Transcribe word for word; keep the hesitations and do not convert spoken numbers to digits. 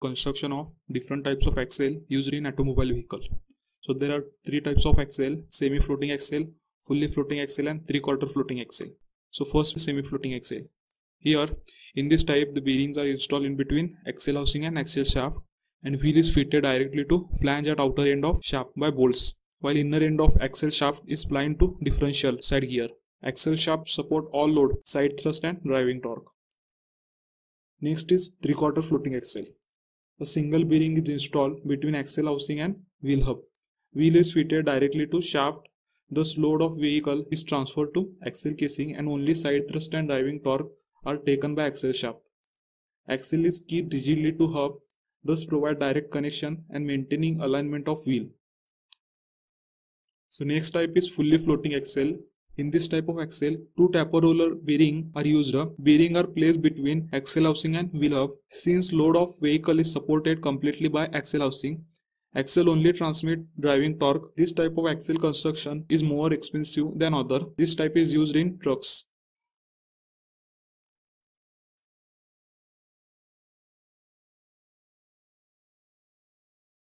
construction of different types of axle used in automobile vehicle. So there are three types of axle: semi floating axle, fully floating axle, and three quarter floating axle. So first, semi floating axle. Here in this type, the bearings are installed in between axle housing and axle shaft, and wheel is fitted directly to flange at outer end of shaft by bolts, while inner end of axle shaft is pliant to differential side gear. Axle shaft support all load, side thrust, and driving torque. Next is three quarter floating axle. A single bearing is installed between axle housing and wheel hub. Wheel is fitted directly to shaft, thus load of vehicle is transferred to axle casing and only side thrust and driving torque are taken by axle shaft. Axle is keyed rigidly to hub, thus provide direct connection and maintaining alignment of wheel. So next type is fully floating axle. In this type of axle, two taper roller bearing are used. Bearing are placed between axle housing and wheel hub. Since load of vehicle is supported completely by axle housing, axle only transmit driving torque. This type of axle construction is more expensive than other. This type is used in trucks.